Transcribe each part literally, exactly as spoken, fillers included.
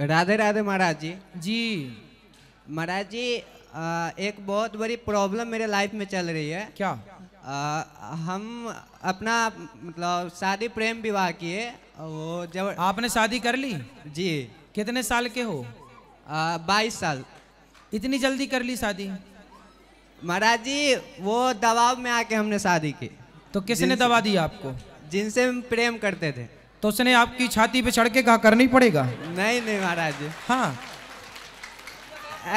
राधे राधे महाराज जी। जी महाराज जी, एक बहुत बड़ी प्रॉब्लम मेरे लाइफ में चल रही है। क्या? आ, हम अपना मतलब शादी प्रेम विवाह किए। वो जब आपने शादी कर ली? जी। कितने साल के हो? आ, बाईस साल। इतनी जल्दी कर ली शादी? महाराज जी, वो दबाव में आके हमने शादी की। तो किसने दबा दिया आपको? जिनसे हम प्रेम करते थे। तो उसने आपकी छाती पे चढ़ के कहा करनी पड़ेगा? नहीं नहीं महाराज जी। हाँ,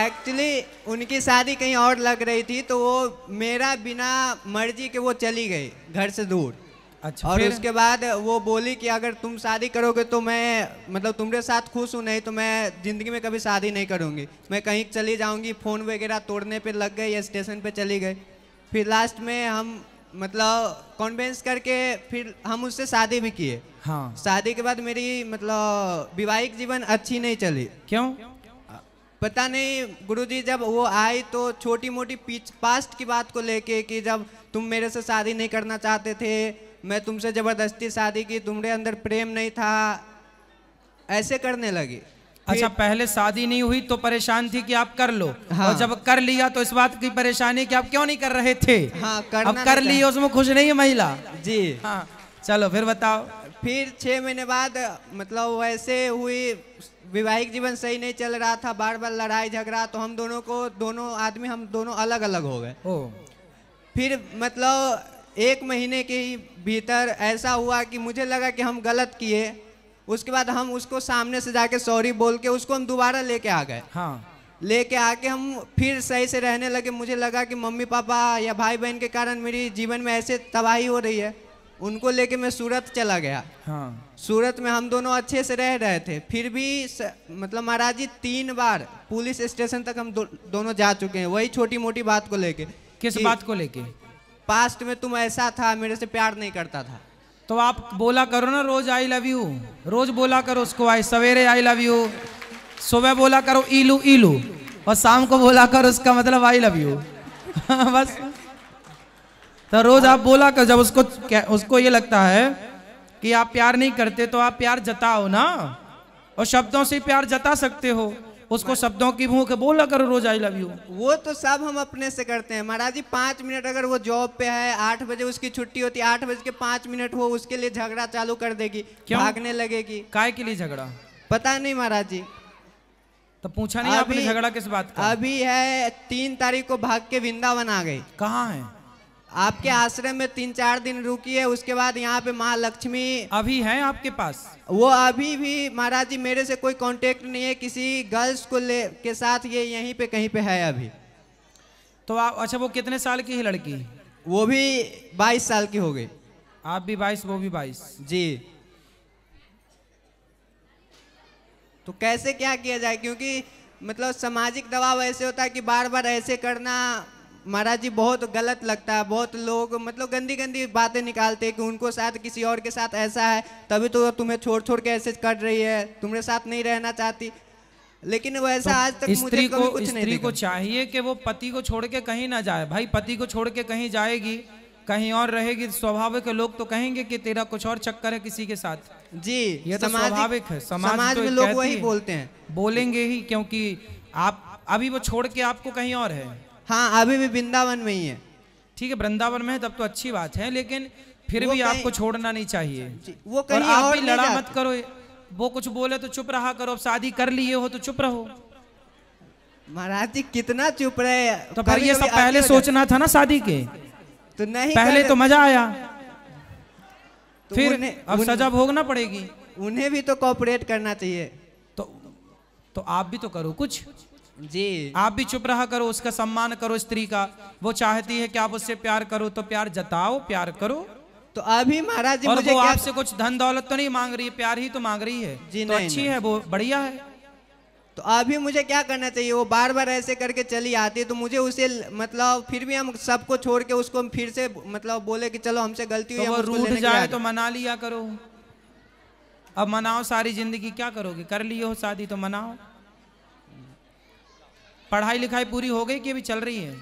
एक्चुअली उनकी शादी कहीं और लग रही थी, तो वो मेरा बिना मर्जी के वो चली गई घर से दूर। अच्छा। और उसके बाद वो बोली कि अगर तुम शादी करोगे तो मैं मतलब तुम्हारे साथ खुश हूँ, नहीं तो मैं जिंदगी में कभी शादी नहीं करूँगी, मैं कहीं चली जाऊँगी। फ़ोन वगैरह तोड़ने पे लग गई, स्टेशन पे चली गई। फिर लास्ट में हम मतलब कॉन्वेंस करके फिर हम उससे शादी भी किए। हाँ। शादी के बाद मेरी मतलब वैवाहिक जीवन अच्छी नहीं चली। क्यों? पता नहीं गुरुजी, जब वो आई तो छोटी मोटी पीछ पास्ट की बात को लेके कि जब तुम मेरे से शादी नहीं करना चाहते थे, मैं तुमसे ज़बरदस्ती शादी की, तुम्हारे अंदर प्रेम नहीं था, ऐसे करने लगी। अच्छा, पहले शादी नहीं हुई तो परेशान थी कि आप कर लो। हाँ। और जब कर लिया तो इस बात की परेशानी कि आप क्यों नहीं कर रहे थे। हाँ, अब कर ली, उसमें खुश नहीं है महिला। जी। हाँ, चलो फिर बताओ। फिर छः महीने बाद मतलब वैसे हुई, वैवाहिक जीवन सही नहीं चल रहा था, बार बार लड़ाई झगड़ा, तो हम दोनों को दोनों आदमी हम दोनों अलग अलग हो गए। फिर मतलब एक महीने के भीतर ऐसा हुआ कि मुझे लगा कि हम गलत किए। उसके बाद हम उसको सामने से जाके सॉरी बोल के उसको हम दोबारा लेके आ गए। हाँ। लेके आके हम फिर सही से रहने लगे। मुझे लगा कि मम्मी पापा या भाई बहन के कारण मेरी जीवन में ऐसे तबाही हो रही है, उनको लेके मैं सूरत चला गया। हाँ। सूरत में हम दोनों अच्छे से रह रहे थे, फिर भी स, मतलब महाराज जी तीन बार पुलिस स्टेशन तक हम दो, दोनों जा चुके हैं, वही छोटी मोटी बात को लेके। किस बात को लेके? पास्ट में तुम ऐसा था, मेरे से प्यार नहीं करता था। तो आप बोला करो ना रोज आई लव यू, रोज बोला करो उसको। आई सवेरे आई लव यू, सुबह बोला करो ईलू ईलू, और शाम को बोला करो उसका मतलब आई लव यू। बस। तो रोज आप बोला कर, जब उसको उसको ये लगता है कि आप प्यार नहीं करते तो आप प्यार जताओ ना, और शब्दों से प्यार जता सकते हो। उसको शब्दों की भूख, बोला करो रोज आई लव यू। वो तो सब हम अपने से करते हैं महाराज जी। पाँच मिनट अगर वो जॉब पे है, आठ बजे उसकी छुट्टी होती है, आठ बज के पाँच मिनट हो उसके लिए झगड़ा चालू कर देगी, भागने लगेगी। काय के लिए झगड़ा? पता नहीं महाराज जी। तो पूछा नहीं आपने झगड़ा किस बात का? अभी है तीन तारीख को भाग के वृंदावन आ गई। कहाँ है? आपके आश्रम में तीन चार दिन रुकी है, उसके बाद यहाँ पे माँ लक्ष्मी। अभी हैं आपके पास वो? अभी भी महाराज जी मेरे से कोई कांटेक्ट नहीं है किसी गर्ल्स को ले के साथ, ये यहीं पे कहीं पे है अभी तो आप। अच्छा, वो कितने साल की है लड़की? वो भी बाईस साल की हो गई। आप भी बाईस, वो भी बाईस। जी। तो कैसे क्या किया जाए, क्योंकि मतलब सामाजिक दबाव ऐसे होता है कि बार बार ऐसे करना महाराज जी बहुत गलत लगता है। बहुत लोग मतलब गंदी गंदी बातें निकालते हैं कि उनको साथ किसी और के साथ ऐसा है, तभी तो तुम्हें छोड़ छोड़ के ऐसे कर रही है, तुम्हारे साथ नहीं रहना चाहती। लेकिन वैसा तो आज तक मुझे कभी कुछ नहीं। स्त्री को चाहिए कि वो पति को छोड़ के कहीं ना जाए। भाई, पति को छोड़ के कहीं जाएगी, कहीं और रहेगी, स्वाभाविक के लोग तो कहेंगे कि तेरा कुछ और चक्कर है किसी के साथ। जी, ये तो स्वाभाविक है। समाज में लोग वही बोलते हैं, बोलेंगे ही, क्योंकि आप अभी वो छोड़ के आपको कहीं और है। हाँ, अभी भी वृंदावन में ही है। ठीक है, वृंदावन में है तब तो अच्छी बात है, लेकिन फिर भी आपको छोड़ना नहीं चाहिए। वो कहीं और भी लड़ा मत करो, वो कुछ बोले तो चुप रहा करो। अब शादी कर लिए हो तो चुप रहो। महाराज जी कितना चुप रहे? तो फिर ये सब पहले सोचना था ना शादी के, तो नहीं पहले तो मजा आया, फिर अब सजा भोगना पड़ेगी। उन्हें भी तो कोऑपरेट करना चाहिए। तो तो आप भी तो करो कुछ। जी, आप भी चुप रहा करो, उसका सम्मान करो स्त्री का। वो चाहती है कि आप उससे प्यार करो तो प्यार जताओ, प्यार करो। तो अभी महाराज जी, और मुझे वो आपसे कुछ धन दौलत तो नहीं मांग रही है, प्यार ही तो मांग रही है। जी, तो नहीं, अच्छी नहीं। है वो, बढ़िया है। तो अभी मुझे क्या करना चाहिए? वो बार बार ऐसे करके चली आती है, तो मुझे उसे मतलब फिर भी हम सबको छोड़ के उसको फिर से मतलब बोले कि चलो हमसे गलती हुई, रूठ जाए तो मना लिया करो। अब मनाओ सारी जिंदगी, क्या करोगे? कर लिए हो शादी तो मनाओ। पढ़ाई लिखाई पूरी हो गई कि अभी चल रही है?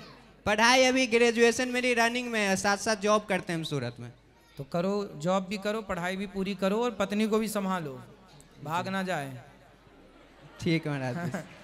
पढ़ाई अभी ग्रेजुएशन मेरी रनिंग में है, साथ साथ जॉब करते हैं हम सूरत में। तो करो, जॉब भी करो, पढ़ाई भी पूरी करो, और पत्नी को भी संभालो, भाग ना जाए। ठीक है महाराज।